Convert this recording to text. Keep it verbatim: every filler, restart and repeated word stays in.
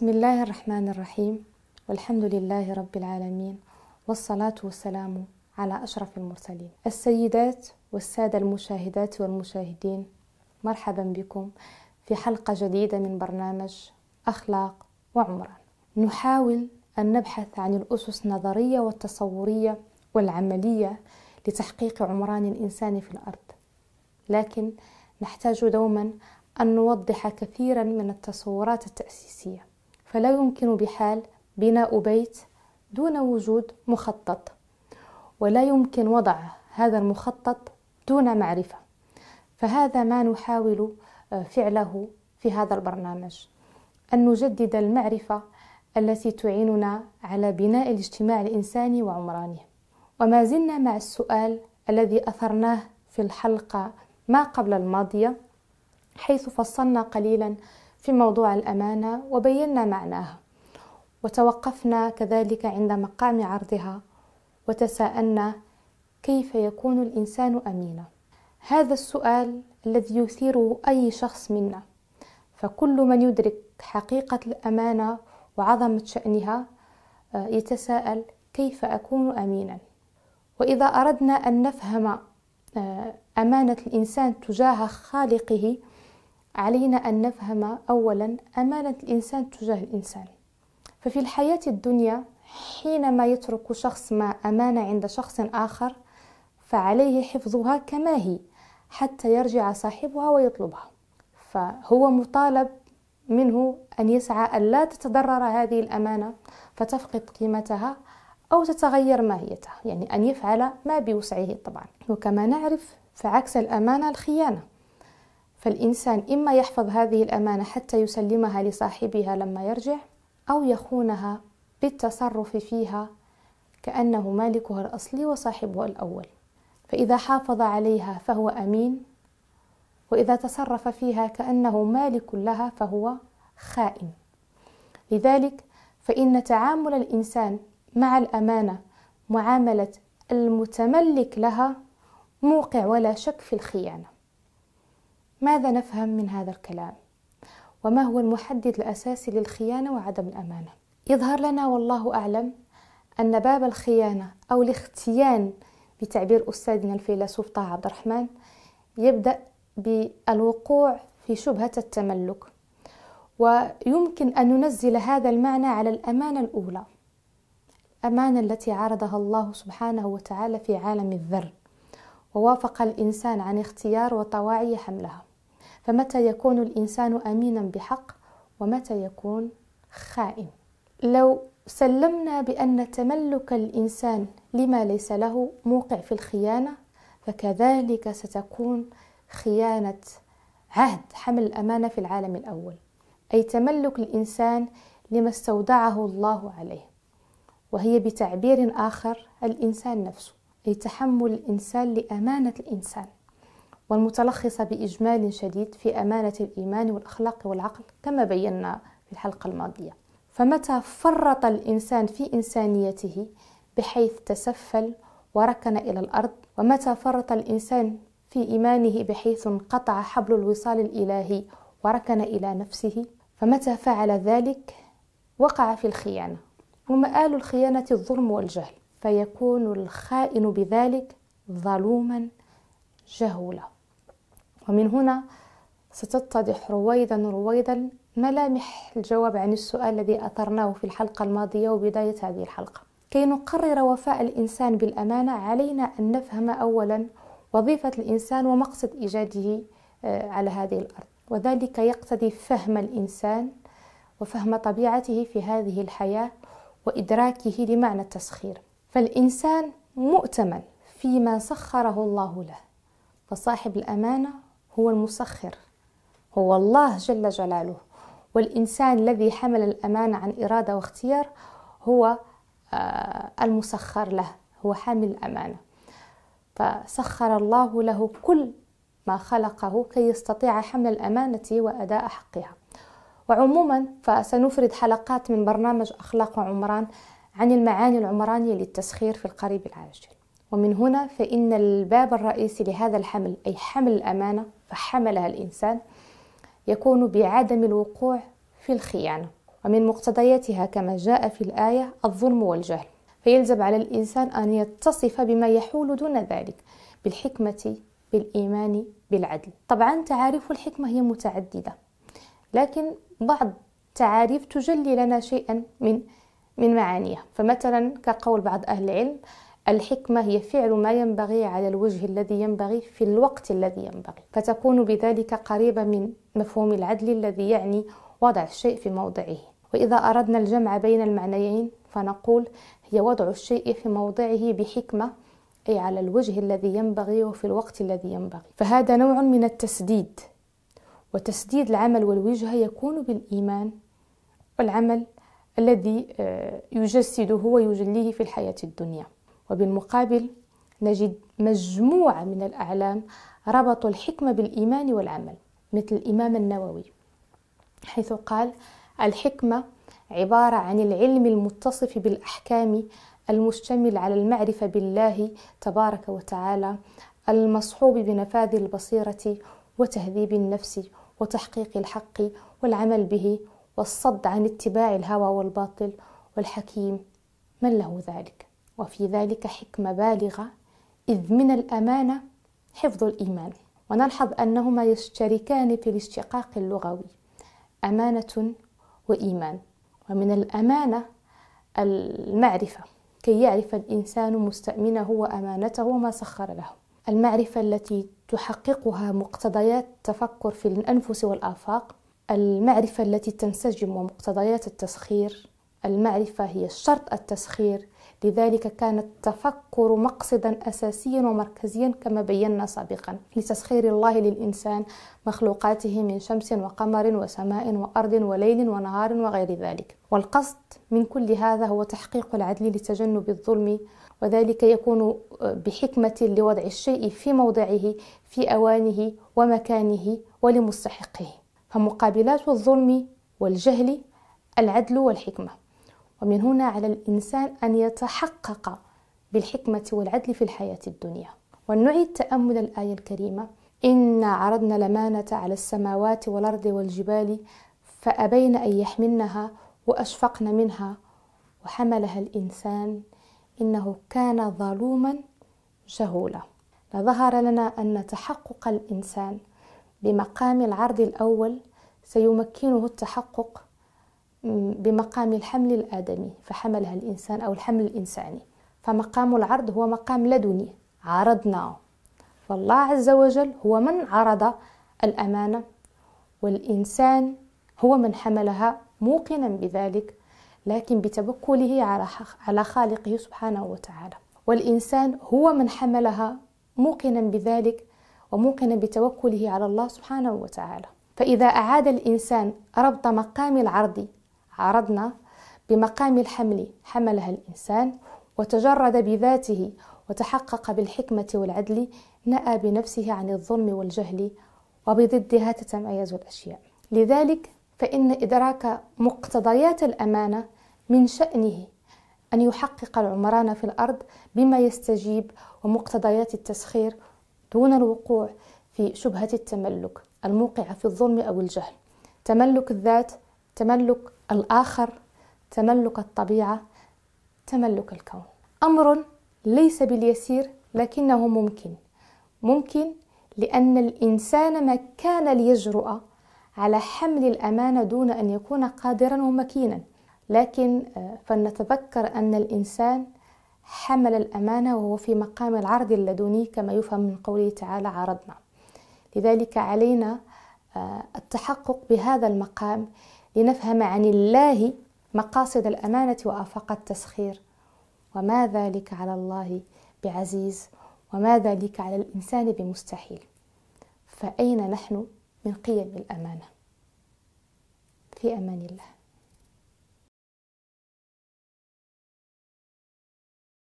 بسم الله الرحمن الرحيم، والحمد لله رب العالمين، والصلاة والسلام على أشرف المرسلين. السيدات والسادة المشاهدات والمشاهدين، مرحبا بكم في حلقة جديدة من برنامج أخلاق وعمران. نحاول أن نبحث عن الأسس النظرية والتصورية والعملية لتحقيق عمران الإنسان في الأرض، لكن نحتاج دوما أن نوضح كثيرا من التصورات التأسيسية، فلا يمكن بحال بناء بيت دون وجود مخطط، ولا يمكن وضع هذا المخطط دون معرفة. فهذا ما نحاول فعله في هذا البرنامج، أن نجدد المعرفة التي تعيننا على بناء الاجتماع الإنساني وعمرانه. وما زلنا مع السؤال الذي أثرناه في الحلقة ما قبل الماضية، حيث فصلنا قليلا في موضوع الأمانة وبينا معناها، وتوقفنا كذلك عند مقام عرضها، وتساءلنا كيف يكون الإنسان أمينا؟ هذا السؤال الذي يثيره أي شخص منا، فكل من يدرك حقيقة الأمانة وعظمة شأنها يتساءل كيف أكون أمينا؟ وإذا أردنا أن نفهم أمانة الإنسان تجاه خالقه، علينا أن نفهم أولا أمانة الإنسان تجاه الإنسان. ففي الحياة الدنيا حينما يترك شخص ما أمانة عند شخص آخر، فعليه حفظها كما هي حتى يرجع صاحبها ويطلبها، فهو مطالب منه أن يسعى ألا تتضرر هذه الأمانة فتفقد قيمتها أو تتغير ماهيتها، يعني أن يفعل ما بوسعه طبعا. وكما نعرف فعكس الأمانة الخيانة، فالإنسان إما يحفظ هذه الأمانة حتى يسلمها لصاحبها لما يرجع، أو يخونها بالتصرف فيها كأنه مالكها الأصلي وصاحبها الأول. فإذا حافظ عليها فهو أمين، وإذا تصرف فيها كأنه مالك لها فهو خائن. لذلك فإن تعامل الإنسان مع الأمانة معاملة المتملك لها موقع ولا شك في الخيانة. ماذا نفهم من هذا الكلام؟ وما هو المحدد الأساسي للخيانة وعدم الأمانة؟ يظهر لنا والله أعلم أن باب الخيانة أو الاختيان بتعبير أستاذنا الفيلسوف طه عبد الرحمن يبدأ بالوقوع في شبهة التملك، ويمكن أن ننزل هذا المعنى على الأمانة الأولى، الأمانة التي عرضها الله سبحانه وتعالى في عالم الذر، ووافق الإنسان عن اختيار وطواعي حملها. فمتى يكون الإنسان أمينا بحق ومتى يكون خائن؟ لو سلمنا بأن تملك الإنسان لما ليس له موقع في الخيانة، فكذلك ستكون خيانة عهد حمل الأمانة في العالم الأول، أي تملك الإنسان لما استودعه الله عليه، وهي بتعبير آخر الإنسان نفسه، أي تحمل الإنسان لأمانة الإنسان، والمتلخصة بإجمال شديد في أمانة الإيمان والأخلاق والعقل كما بينا في الحلقة الماضية. فمتى فرط الإنسان في إنسانيته بحيث تسفل وركن إلى الأرض، ومتى فرط الإنسان في إيمانه بحيث انقطع حبل الوصال الإلهي وركن إلى نفسه، فمتى فعل ذلك وقع في الخيانة، ومآل الخيانة الظلم والجهل، فيكون الخائن بذلك ظلوما جهولا. ومن هنا ستتضح رويدا رويدا ملامح الجواب عن السؤال الذي أثرناه في الحلقة الماضية وبداية هذه الحلقة. كي نقرر وفاء الإنسان بالأمانة، علينا أن نفهم أولا وظيفة الإنسان ومقصد إيجاده على هذه الأرض، وذلك يقتضي فهم الإنسان وفهم طبيعته في هذه الحياة وإدراكه لمعنى التسخير. فالإنسان مؤتمن فيما سخره الله له، فصاحب الأمانة هو المسخر، هو الله جل جلاله، والإنسان الذي حمل الأمانة عن إرادة واختيار هو المسخر له، هو حامل الأمانة. فسخر الله له كل ما خلقه كي يستطيع حمل الأمانة وأداء حقها. وعموما فسنفرد حلقات من برنامج أخلاق وعمران عن المعاني العمرانية للتسخير في القريب العاجل. ومن هنا فإن الباب الرئيسي لهذا الحمل، أي حمل الأمانة فحملها الإنسان، يكون بعدم الوقوع في الخيانة، ومن مقتضياتها كما جاء في الآية الظلم والجهل، فيلزم على الإنسان أن يتصف بما يحول دون ذلك بالحكمة بالإيمان بالعدل. طبعا تعاريف الحكمة هي متعددة، لكن بعض التعاريف تجلي لنا شيئا من من معانيها. فمثلا كقول بعض أهل العلم الحكمة هي فعل ما ينبغي على الوجه الذي ينبغي في الوقت الذي ينبغي، فتكون بذلك قريبة من مفهوم العدل الذي يعني وضع الشيء في موضعه. وإذا أردنا الجمع بين المعنيين فنقول هي وضع الشيء في موضعه بحكمة، أي على الوجه الذي ينبغي وفي الوقت الذي ينبغي. فهذا نوع من التسديد، وتسديد العمل والوجهة يكون بالإيمان والعمل الذي يجسده ويجليه في الحياة الدنيا. وبالمقابل نجد مجموعة من الأعلام ربطوا الحكمة بالإيمان والعمل، مثل الإمام النووي حيث قال الحكمة عبارة عن العلم المتصف بالأحكام المشتمل على المعرفة بالله تبارك وتعالى المصحوب بنفاذ البصيرة وتهذيب النفس وتحقيق الحق والعمل به والصد عن اتباع الهوى والباطل، والحكيم من له ذلك، وفي ذلك حكمة بالغة إذ من الأمانة حفظ الإيمان. ونلحظ أنهما يشتركان في الاشتقاق اللغوي أمانة وإيمان. ومن الأمانة المعرفة، كي يعرف الإنسان مستأمنه وأمانته وما سخر له، المعرفة التي تحققها مقتضيات التفكر في الأنفس والآفاق، المعرفة التي تنسجم ومقتضيات التسخير. المعرفة هي شرط التسخير، لذلك كان التفكر مقصدا أساسيا ومركزيا كما بينا سابقا لتسخير الله للإنسان مخلوقاته من شمس وقمر وسماء وأرض وليل ونهار وغير ذلك. والقصد من كل هذا هو تحقيق العدل لتجنب الظلم، وذلك يكون بحكمة لوضع الشيء في موضعه في أوانه ومكانه ولمستحقه. فمقابلات الظلم والجهل العدل والحكمة، ومن هنا على الإنسان أن يتحقق بالحكمة والعدل في الحياة الدنيا. ونعيد تأمل الآية الكريمة إنا عرضنا الأمانة على السماوات والأرض والجبال فأبين أن يحملنها وأشفقن منها وحملها الإنسان إنه كان ظلوما جهولا. لظهر لنا أن تحقق الإنسان بمقام العرض الأول سيمكنه التحقق بمقام الحمل الآدمي، فحملها الإنسان أو الحمل الإنساني. فمقام العرض هو مقام لدني عرضناه، فالله عز وجل هو من عرض الأمانة، والإنسان هو من حملها موقنا بذلك لكن بتبكله على خالقه سبحانه وتعالى. والإنسان هو من حملها موقنا بذلك وموقنا بتوكله على الله سبحانه وتعالى. فإذا أعاد الإنسان ربط مقام العرض عرضنا بمقام الحمل حملها الإنسان وتجرد بذاته وتحقق بالحكمة والعدل نأى بنفسه عن الظلم والجهل، وبضدها تتميز الأشياء. لذلك فإن إدراك مقتضيات الأمانة من شأنه أن يحقق العمران في الأرض بما يستجيب ومقتضيات التسخير دون الوقوع في شبهة التملك الموقعة في الظلم أو الجهل، تملك الذات، تملك الآخر، تملك الطبيعة، تملك الكون. أمر ليس باليسير لكنه ممكن، ممكن لأن الإنسان ما كان ليجرؤ على حمل الأمانة دون أن يكون قادرا ومكينا، لكن فلنتذكر أن الإنسان حمل الأمانة وهو في مقام العرض اللدني كما يفهم من قوله تعالى عرضنا. لذلك علينا التحقق بهذا المقام لنفهم عن الله مقاصد الأمانة وآفاق التسخير، وما ذلك على الله بعزيز، وما ذلك على الإنسان بمستحيل. فأين نحن من قيم الأمانة؟ في أمان الله.